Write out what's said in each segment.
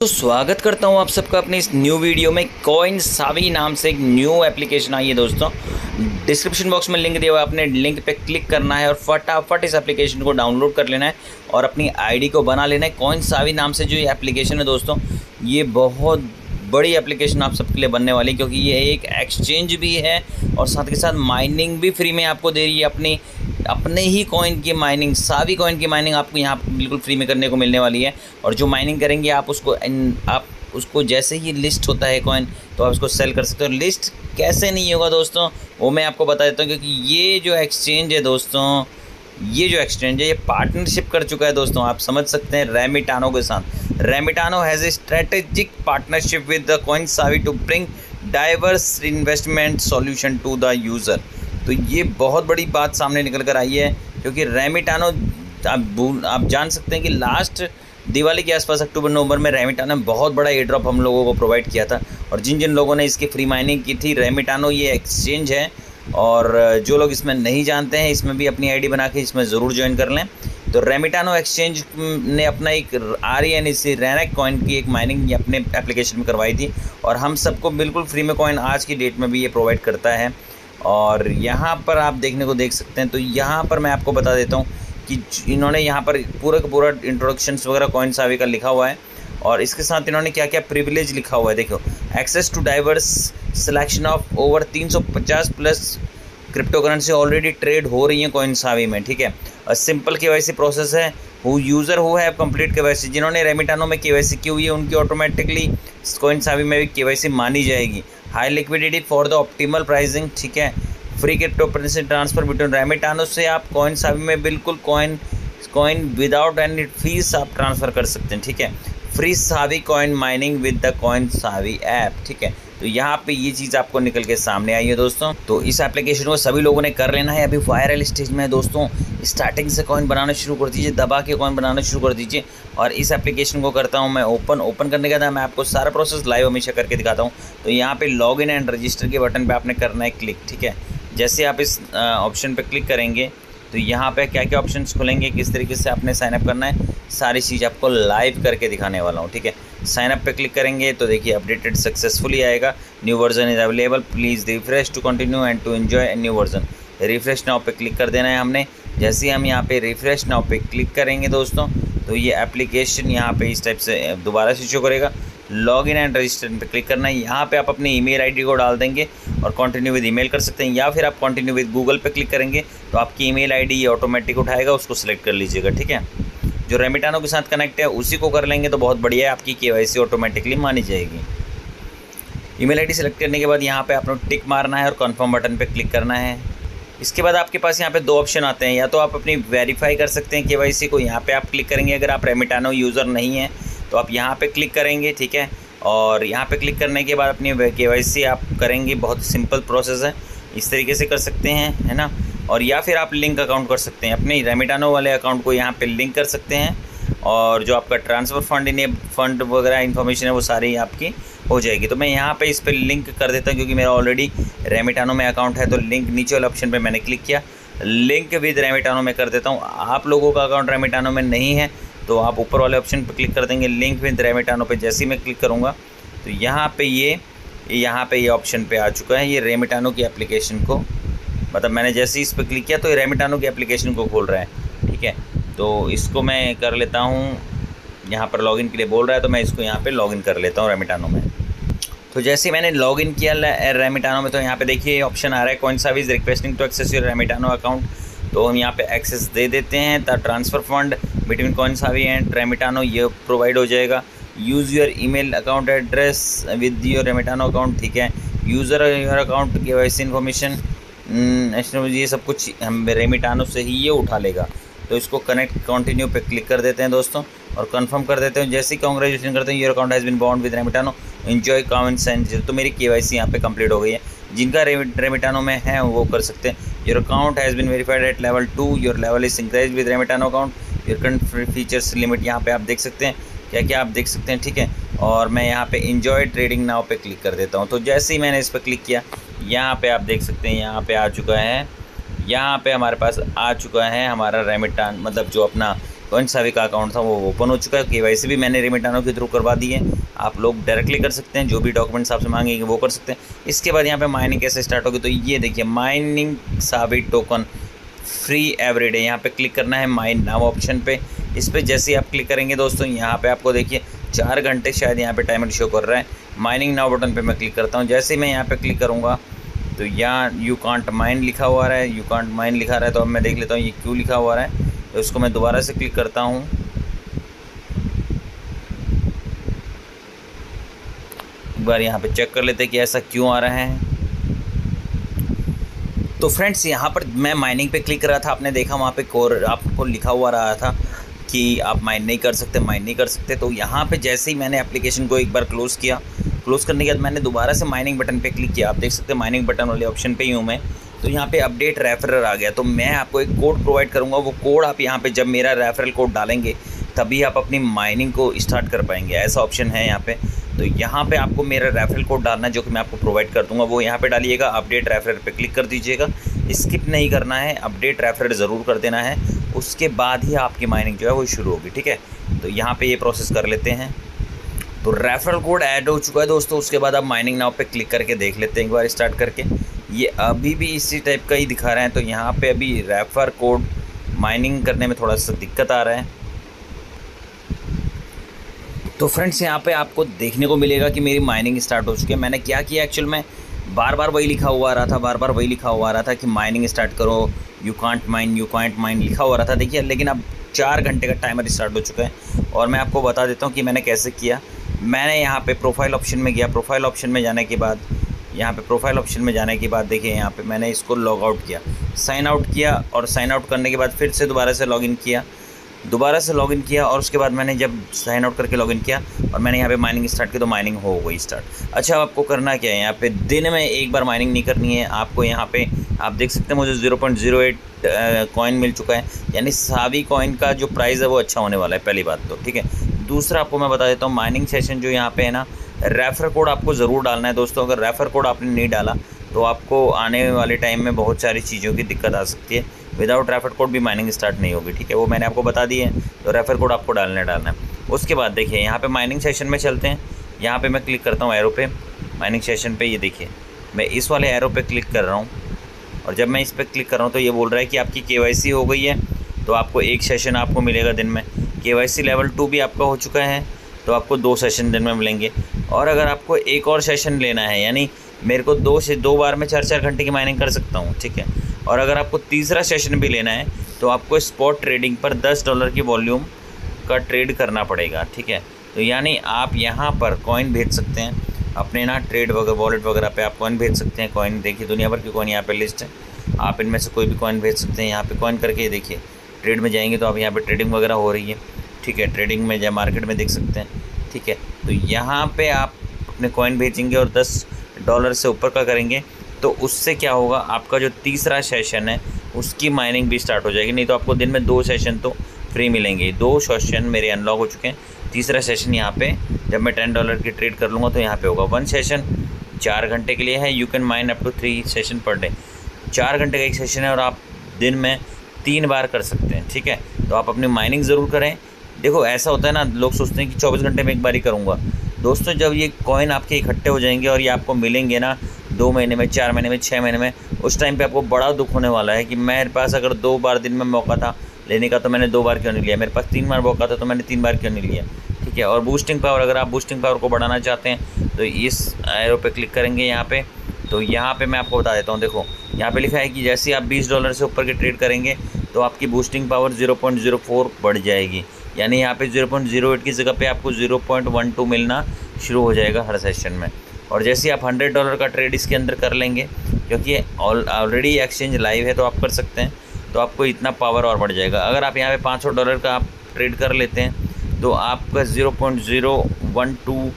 तो स्वागत करता हूं आप सबका अपने इस न्यू वीडियो में। कॉइन सावी नाम से एक न्यू एप्लीकेशन आई है दोस्तों। डिस्क्रिप्शन बॉक्स में लिंक दिया हुआ है, आपने लिंक पे क्लिक करना है और फटाफट इस एप्लीकेशन को डाउनलोड कर लेना है और अपनी आईडी को बना लेना है। कॉइन सावी नाम से जो ये एप्लीकेशन है दोस्तों, ये बहुत बड़ी एप्लीकेशन आप सबके लिए बनने वाली है, क्योंकि ये एक एक्सचेंज भी है और साथ के साथ माइनिंग भी फ्री में आपको दे रही है। अपने ही कॉइन की माइनिंग, सावी कॉइन की माइनिंग आपको यहाँ बिल्कुल फ्री में करने को मिलने वाली है। और जो माइनिंग करेंगे आप उसको जैसे ही लिस्ट होता है कॉइन, तो आप उसको सेल कर सकते हो। लिस्ट कैसे नहीं होगा दोस्तों, वो मैं आपको बता देता हूँ, क्योंकि ये जो एक्सचेंज है दोस्तों, ये जो एक्सचेंज है ये पार्टनरशिप कर चुका है दोस्तों, आप समझ सकते हैं, रेमिटानो के साथ। Remitano has a strategic partnership with the coin Savi to bring diverse investment solution to the user. तो ये बहुत बड़ी बात सामने निकल कर आई है, क्योंकि रेमिटानो आप जान सकते हैं कि लास्ट दिवाली के आसपास अक्टूबर नवंबर में रेमिटानो ने बहुत बड़ा एयरड्रॉप हम लोगों को प्रोवाइड किया था और जिन जिन लोगों ने इसकी फ्री माइनिंग की थी। रेमिटानो ये एक्सचेंज है और जो लोग इसमें नहीं जानते हैं, इसमें भी अपनी आईडी बना के इसमें ज़रूर ज्वाइन कर लें। तो रेमिटानो एक्सचेंज ने अपना एक RENEC रेनेक कॉइन की एक माइनिंग अपने एप्लीकेशन में करवाई थी और हम सबको बिल्कुल फ्री में कॉइन आज की डेट में भी ये प्रोवाइड करता है। और यहाँ पर आप देख सकते हैं। तो यहाँ पर मैं आपको बता देता हूँ कि इन्होंने यहाँ पर पूरा का पूरा इंट्रोडक्शंस वगैरह कॉइन सावी का लिखा हुआ है और इसके साथ इन्होंने क्या क्या प्रिविलेज लिखा हुआ है। देखो, access to diverse selection of over 350 plus crypto currency already trade हो रही है कॉइन सावी में, ठीक है। और सिंपल KYC प्रोसेस है, वो यूज़र हुआ है कंप्लीट KYC। जिन्होंने रेमिटानो में KYC की हुई है उनकी ऑटोमेटिकली कॉइन सावी में भी KYC मानी जाएगी। High liquidity for the optimal pricing, ठीक है। Free crypto currency transfer between Remitano से आप कॉइन सावी में बिल्कुल कॉइन विदाउट एनी फीस आप ट्रांसफ़र कर सकते हैं, ठीक है। Free Savi coin mining with the coin Savi app, ठीक है। तो यहाँ पे ये चीज़ आपको निकल के सामने आई है दोस्तों। तो इस एप्लीकेशन को सभी लोगों ने कर लेना है, अभी वायरल स्टेज में है दोस्तों। स्टार्टिंग से कॉइन बनाना शुरू कर दीजिए, दबा के कॉइन बनाना शुरू कर दीजिए। और इस एप्लीकेशन को करता हूँ मैं ओपन करने के बाद मैं आपको सारा प्रोसेस लाइव हमेशा करके दिखाता हूँ। तो यहाँ पर लॉगिन एंड रजिस्टर के बटन पर आपने करना है क्लिक, ठीक है। जैसे आप इस ऑप्शन पर क्लिक करेंगे तो यहाँ पे क्या क्या ऑप्शंस खुलेंगे, किस तरीके से आपने साइनअप करना है, सारी चीज़ आपको लाइव करके दिखाने वाला हूँ, ठीक है। साइनअप पे क्लिक करेंगे तो देखिए अपडेटेड सक्सेसफुली आएगा। New version is available, please refresh to continue and to enjoy new version. Refresh now पे क्लिक कर देना है हमने। जैसे ही हम यहाँ पे रिफ्रेश नाउ पे क्लिक करेंगे दोस्तों, तो ये एप्लीकेशन यहाँ पे इस टाइप से दोबारा से शो करेगा। लॉग इन एंड रजिस्टर पे क्लिक करना है। यहाँ पे आप अपनी ईमेल आईडी को डाल देंगे और कंटिन्यू विद ईमेल कर सकते हैं, या फिर आप कंटिन्यू विद गूगल पे क्लिक करेंगे तो आपकी ईमेल आईडी ये ऑटोमेटिक उठाएगा, उसको सिलेक्ट कर लीजिएगा, ठीक है। जो रेमिटानो के साथ कनेक्ट है उसी को कर लेंगे तो बहुत बढ़िया है, आपकी KYC ऑटोमेटिकली मानी जाएगी। ईमेल आईडी सेलेक्ट करने के बाद यहाँ पर आपने टिक मारना है और कन्फर्म बटन पर क्लिक करना है। इसके बाद आपके पास यहाँ पे दो ऑप्शन आते हैं, या तो आप अपनी वेरीफाई कर सकते हैं KYC को, यहाँ पे आप क्लिक करेंगे। अगर आप रेमिटानो यूज़र नहीं हैं तो आप यहाँ पे क्लिक करेंगे, ठीक है। और यहाँ पे क्लिक करने के बाद अपनी KYC आप करेंगे, बहुत सिंपल प्रोसेस है, इस तरीके से कर सकते हैं, है ना। और या फिर आप लिंक अकाउंट कर सकते हैं, अपने रेमिटानो वाले अकाउंट को यहाँ पर लिंक कर सकते हैं और जो आपका ट्रांसफ़र फंड वगैरह इन्फॉर्मेशन है वो सारी आपकी हो जाएगी। तो मैं यहाँ पे इस पर लिंक कर देता हूँ, क्योंकि मेरा ऑलरेडी रेमिटानो में अकाउंट है। तो लिंक नीचे वाले ऑप्शन पे मैंने क्लिक किया, लिंक विद रेमिटानो में कर देता हूँ। आप लोगों का अकाउंट रेमिटानो में नहीं है तो आप ऊपर वाले ऑप्शन पे क्लिक कर देंगे, लिंक विद रेमिटानो पे। जैसे ही मैं क्लिक करूँगा तो यहाँ पर ये ऑप्शन पर आ चुका है, ये रेमिटानो की एप्लीकेशन को, मतलब मैंने जैसे ही इस पर क्लिक किया तो ये रेमिटानो की एप्लीकेशन को खोल रहा है, ठीक है। तो इसको मैं कर लेता हूँ, यहाँ पर लॉगिन के लिए बोल रहा है तो मैं इसको यहाँ पे लॉगिन कर लेता हूँ रेमिटानो में। तो जैसे मैंने लॉगिन किया रेमिटानो में तो यहाँ पे देखिए ऑप्शन आ रहा है, coin Savi requesting to access your Remitano account. तो हम यहाँ पे एक्सेस दे देते हैं। The transfer fund between coin Saavi and Remitano ये प्रोवाइड हो जाएगा। Use your email account address with your Remitano account, ठीक है। User your account KYC information ये सब कुछ हम रेमिटानो से ही ये उठा लेगा। तो इसको कनेक्ट कंटिन्यू पे क्लिक कर देते हैं दोस्तों और कंफर्म कर देते हैं। जैसे ही कॉन्ग्रेचुलेसन करते हैं, your account has been bound with Remitano, enjoy coin Savi. तो मेरी KYC यहाँ पे कंप्लीट हो गई है, जिनका रेमिटानो में है वो कर सकते हैं। Your account has been verified at level 2, your level is सिंक्राइज with Remitano account, your current features limit यहाँ पर आप देख सकते हैं क्या क्या आप देख सकते हैं, ठीक है। और मैं यहाँ पर एंजॉय ट्रेडिंग नाउ पे क्लिक कर देता हूँ। तो जैसे ही मैंने इस पर क्लिक किया यहाँ पर आप देख सकते हैं, यहाँ पर आ चुका है, यहाँ पे हमारे पास आ चुका है हमारा रेमिटानो, मतलब जो अपना कॉइन सावी का अकाउंट था वो ओपन हो चुका है। केवाईसी भी मैंने रिमिटानो के थ्रू करवा दी है, आप लोग डायरेक्टली कर सकते हैं, जो भी डॉक्यूमेंट्स आपसे मांगेंगे वो कर सकते हैं। इसके बाद यहाँ पे माइनिंग कैसे स्टार्ट होगी, तो ये देखिए माइनिंग सावी टोकन फ्री एवरीडे, यहाँ पे क्लिक करना है माइन नाउ ऑप्शन पे। इस पर जैसे ही आप क्लिक करेंगे दोस्तों यहाँ पे आपको देखिए 4 घंटे शायद यहाँ पे टाइमर शो कर रहा है। माइनिंग नाउ बटन पे मैं क्लिक करता हूँ, जैसे ही मैं यहाँ पे क्लिक करूँगा तो यहाँ यू कांट माइन लिखा हुआ रहा है, यू कांट माइन लिखा रहा है। तो अब मैं देख लेता हूँ ये क्यों लिखा हुआ रहा है, तो इसको मैं दोबारा से क्लिक करता हूँ। एक बार यहाँ पे चेक कर लेते हैं कि ऐसा क्यों आ रहा है। तो फ्रेंड्स यहाँ पर मैं माइनिंग पे क्लिक कर रहा था, आपने देखा वहाँ पे कोर आपको लिखा हुआ रहा था कि आप माइन नहीं कर सकते, माइन नहीं कर सकते। तो यहाँ पे जैसे ही मैंने एप्लीकेशन को एक बार क्लोज़ किया, क्लोज़ करने के बाद मैंने दोबारा से माइनिंग बटन पे क्लिक किया। आप देख सकते हैं माइनिंग बटन वाले ऑप्शन पे ही हूँ मैं, तो यहाँ पे अपडेट रेफरर आ गया। तो मैं आपको एक कोड प्रोवाइड करूँगा, वो कोड आप यहाँ पर जब मेरा रेफरल कोड डालेंगे तभी आप अपनी माइनिंग को स्टार्ट कर पाएंगे, ऐसा ऑप्शन है यहाँ पे। तो यहाँ पे आपको मेरा रेफरल कोड डालना है जो कि मैं आपको प्रोवाइड कर दूंगा, वो यहाँ पे डालिएगा। अपडेट रेफरल पे क्लिक कर दीजिएगा, स्किप नहीं करना है, अपडेट रेफरल ज़रूर कर देना है, उसके बाद ही आपकी माइनिंग जो है वो शुरू होगी, ठीक है। तो यहाँ पर ये प्रोसेस कर लेते हैं। तो रेफरल कोड ऐड हो चुका है दोस्तों, उसके बाद आप माइनिंग नाउ पर क्लिक करके देख लेते हैं एक बार स्टार्ट करके। ये अभी भी इसी टाइप का ही दिखा रहे हैं, तो यहाँ पर अभी रेफर कोड माइनिंग करने में थोड़ा सा दिक्कत आ रहा है। तो फ्रेंड्स यहाँ पे आपको देखने को मिलेगा कि मेरी माइनिंग स्टार्ट हो चुकी है। मैंने क्या किया एक्चुअल में, बार-बार वही लिखा हुआ रहा था, बार-बार वही लिखा हुआ रहा था कि माइनिंग स्टार्ट करो, यू कांट माइन लिखा हुआ रहा था देखिए। लेकिन अब 4 घंटे का टाइमर स्टार्ट हो चुका है और मैं आपको बता देता हूँ कि मैंने कैसे किया। मैंने यहाँ पर प्रोफाइल ऑप्शन में गया, प्रोफाइल ऑप्शन में जाने के बाद देखिए यहाँ पर मैंने इसको लॉग आउट किया, साइन आउट किया, और साइन आउट करने के बाद फिर से दोबारा से लॉग इन किया, और उसके बाद मैंने जब साइन आउट करके लॉगिन किया और मैंने यहाँ पे माइनिंग स्टार्ट की तो माइनिंग हो गई स्टार्ट। अच्छा, आपको करना क्या है, यहाँ पे दिन में एक बार माइनिंग नहीं करनी है आपको। यहाँ पे आप देख सकते हैं मुझे 0.08 कॉइन मिल चुका है, यानी सावी कॉइन का जो प्राइस है वो अच्छा होने वाला है, पहली बात तो, ठीक है। दूसरा आपको मैं बता देता हूँ, माइनिंग सेशन जो यहाँ पर है ना, रेफर कोड आपको ज़रूर डालना है दोस्तों। अगर रेफर कोड आपने नहीं डाला तो आपको आने वाले टाइम में बहुत सारी चीज़ों की दिक्कत आ सकती है। विदाउट रेफर कोड भी माइनिंग स्टार्ट नहीं होगी, ठीक है, वो मैंने आपको बता दी है। तो रेफर कोड आपको डालना है। उसके बाद देखिए यहाँ पे माइनिंग सेशन में चलते हैं, यहाँ पे मैं क्लिक करता हूँ एरो पे, माइनिंग सेशन पे। ये देखिए मैं इस वाले एरो पे क्लिक कर रहा हूँ, और जब मैं इस पर क्लिक कर रहा हूँ तो ये बोल रहा है कि आपकी केवाईसी हो गई है, तो आपको 1 सेशन आपको मिलेगा दिन में। केवाईसी लेवल 2 भी आपका हो चुका है तो आपको 2 सेशन दिन में मिलेंगे। और अगर आपको एक और सेशन लेना है, यानी मेरे को 2 बार में 4-4 घंटे की माइनिंग कर सकता हूँ, ठीक है। और अगर आपको तीसरा सेशन भी लेना है तो आपको स्पॉट ट्रेडिंग पर $10 की वॉल्यूम का ट्रेड करना पड़ेगा, ठीक है। तो यानी आप यहाँ पर कॉइन भेज सकते हैं अपने ना ट्रेड वगैरह वॉलेट वगैरह पे आप कॉइन भेज सकते हैं। कॉइन देखिए दुनिया भर की कॉइन यहाँ पे लिस्ट है, आप इनमें से कोई भी कॉइन भेज सकते हैं। यहाँ पर कॉइन करके देखिए ट्रेड में जाएंगे तो आप यहाँ पर ट्रेडिंग वगैरह हो रही है, ठीक है, ट्रेडिंग में या मार्केट में देख सकते हैं, ठीक है। तो यहाँ पर आप अपने कॉइन भेजेंगे और $10 से ऊपर का करेंगे तो उससे क्या होगा, आपका जो तीसरा सेशन है उसकी माइनिंग भी स्टार्ट हो जाएगी। नहीं तो आपको दिन में 2 सेशन तो फ्री मिलेंगे। 2 सेशन मेरे अनलॉक हो चुके हैं। तीसरा सेशन यहाँ पे जब मैं $10 की ट्रेड कर लूँगा तो यहाँ पे होगा। 1 सेशन 4 घंटे के लिए है। You can mine up to 3 session per day. 4 घंटे का एक सेशन है और आप दिन में 3 बार कर सकते हैं, ठीक है। तो आप अपनी माइनिंग ज़रूर करें। देखो ऐसा होता है ना, लोग सोचते हैं कि 24 घंटे में एक बार ही करूँगा। दोस्तों जब ये कॉइन आपके इकट्ठे हो जाएंगे और ये आपको मिलेंगे ना 2 महीने में, 4 महीने में, 6 महीने में, उस टाइम पे आपको बड़ा दुख होने वाला है कि मेरे पास अगर 2 बार दिन में मौका था लेने का तो मैंने 2 बार क्यों नहीं लिया, मेरे पास 3 बार मौका था तो मैंने 3 बार क्यों नहीं लिया, ठीक है। और बूस्टिंग पावर, अगर आप बूस्टिंग पावर को बढ़ाना चाहते हैं तो इस एरो पे क्लिक करेंगे यहाँ पर। तो यहाँ पर मैं आपको बता देता हूँ, देखो यहाँ पर लिखा है कि जैसे आप $20 से ऊपर की ट्रेड करेंगे तो आपकी बूस्टिंग पावर 0.04 बढ़ जाएगी, यानी यहाँ पे 0.08 की जगह पे आपको 0.12 मिलना शुरू हो जाएगा हर सेशन में। और जैसे आप $100 का ट्रेड इसके अंदर कर लेंगे, क्योंकि ऑलरेडी एक्सचेंज लाइव है तो आप कर सकते हैं, तो आपको इतना पावर और बढ़ जाएगा। अगर आप यहाँ पे $500 का आप ट्रेड कर लेते हैं तो आपका 0.012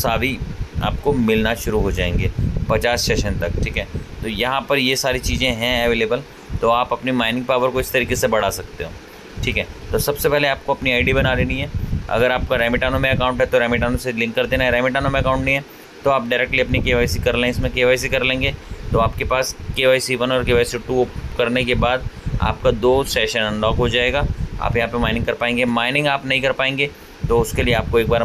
सावी आपको मिलना शुरू हो जाएंगे 50 सेशन तक, ठीक है। तो यहाँ पर ये सारी चीज़ें हैं अवेलेबल, तो आप अपनी माइनिंग पावर को इस तरीके से बढ़ा सकते हो, ठीक है। तो सबसे पहले आपको अपनी आईडी बना लेनी है। अगर आपका रेमिटानो में अकाउंट है तो रेमिटानो से लिंक कर देना है। रेमिटानो में अकाउंट नहीं है तो आप डायरेक्टली अपनी केवाईसी कर लें, इसमें केवाईसी कर लेंगे तो आपके पास केवाईसी 1 और केवाईसी 2 करने के बाद आपका 2 सेशन अनलॉक हो जाएगा। आप यहाँ पे माइनिंग कर पाएंगे। माइनिंग आप नहीं कर पाएंगे तो उसके लिए आपको एक बार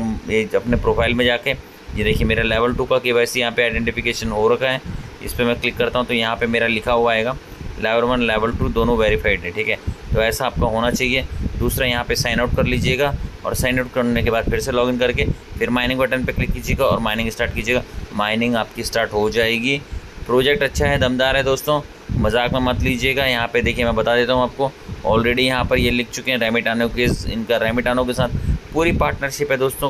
अपने प्रोफाइल में जाके, ये देखिए मेरा लेवल 2 का KYC यहाँ पे आइडेंटिफिकेशन हो रखा है। इस पर मैं क्लिक करता हूँ तो यहाँ पे मेरा लिखा हुआ आएगा लेवल 1 लेवल 2 दोनों वेरीफाइड है, ठीक है। तो ऐसा आपका होना चाहिए। दूसरा यहाँ पे साइन आउट कर लीजिएगा और साइन आउट करने के बाद फिर से लॉगिन करके फिर माइनिंग बटन पे क्लिक कीजिएगा और माइनिंग स्टार्ट कीजिएगा। माइनिंग आपकी स्टार्ट हो जाएगी। प्रोजेक्ट अच्छा है, दमदार है दोस्तों, मजाक में मत लीजिएगा। यहाँ पे देखिए मैं बता देता हूँ आपको, ऑलरेडी यहाँ पर ये लिख चुके हैं रेमिटानो के, इनका रेमिटानो के साथ पूरी पार्टनरशिप है दोस्तों।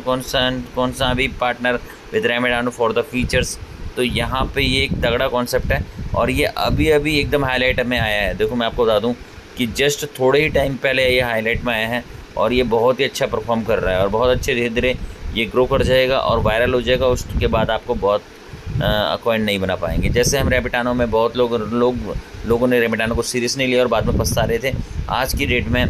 कौन सा भी partner with Remitano for the features. तो यहाँ पे ये एक तगड़ा कॉन्सेप्ट है और ये अभी अभी एकदम हाईलाइट में आया है। देखो मैं आपको बता दूँ कि जस्ट थोड़े ही टाइम पहले ये हाईलाइट में आया है और ये बहुत ही अच्छा परफॉर्म कर रहा है और बहुत अच्छे धीरे धीरे ये ग्रो कर जाएगा और वायरल हो जाएगा। उसके बाद आपको बहुत कॉइन नहीं बना पाएंगे। जैसे हम रेमिटानो में बहुत लोगों ने रेमिटानो को सीरियस नहीं लिया और बाद में पछता रहे थे। आज की डेट में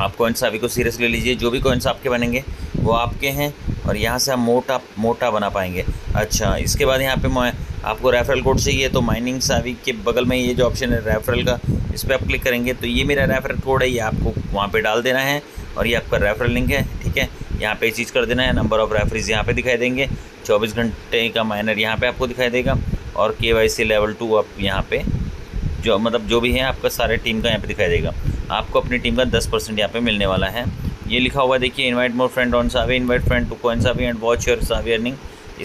आप कॉइन सावी को सीरियस ले लीजिए। जो भी कॉइन्स आपके बनेंगे वो आपके हैं और यहाँ से आप मोटा मोटा बना पाएंगे। अच्छा, इसके बाद यहाँ पे आपको रेफरल कोड चाहिए तो माइनिंग सावी के बगल में ये जो ऑप्शन है रेफरल का, इस पर आप क्लिक करेंगे तो ये मेरा रेफरल कोड है, ये आपको वहाँ पे डाल देना है और ये आपका रेफरल लिंक है, ठीक है। यहाँ पे चीज़ कर देना है, नंबर ऑफ़ रेफरीज यहाँ पे दिखाई देंगे, 24 घंटे का माइनर यहाँ पे आपको दिखाई देगा और KYC लेवल 2 आप यहाँ पे जो मतलब जो भी है आपका सारे टीम का यहाँ पे दिखाई देगा। आपको अपनी टीम का 10% यहाँ पे मिलने वाला है। ये लिखा हुआ देखिए, invite more friend on Saavi, invite friend to coin Saavi and watch your Saavi earning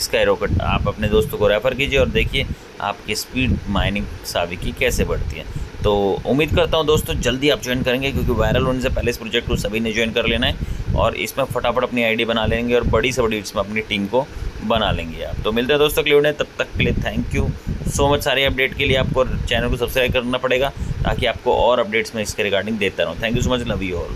sky rocket. आप अपने दोस्तों को रेफ़र कीजिए और देखिए आपकी स्पीड माइनिंग सावी की कैसे बढ़ती है। तो उम्मीद करता हूँ दोस्तों जल्दी आप ज्वाइन करेंगे क्योंकि वायरल होने से पहले इस प्रोजेक्ट को सभी ने ज्वाइन कर लेना है और इसमें फटाफट अपनी आईडी बना लेंगे और बड़ी से बड़ी इसमें अपनी टीम को बना लेंगे आप। तो मिलते हैं दोस्तों अगले वीडियो में, तब तक के लिए थैंक यू सो मच। सारे अपडेट के लिए आपको चैनल को सब्सक्राइब करना पड़ेगा ताकि आपको और अपडेट्स में इसके रिगार्डिंग देता रहूँ। Thank you so much, love you all.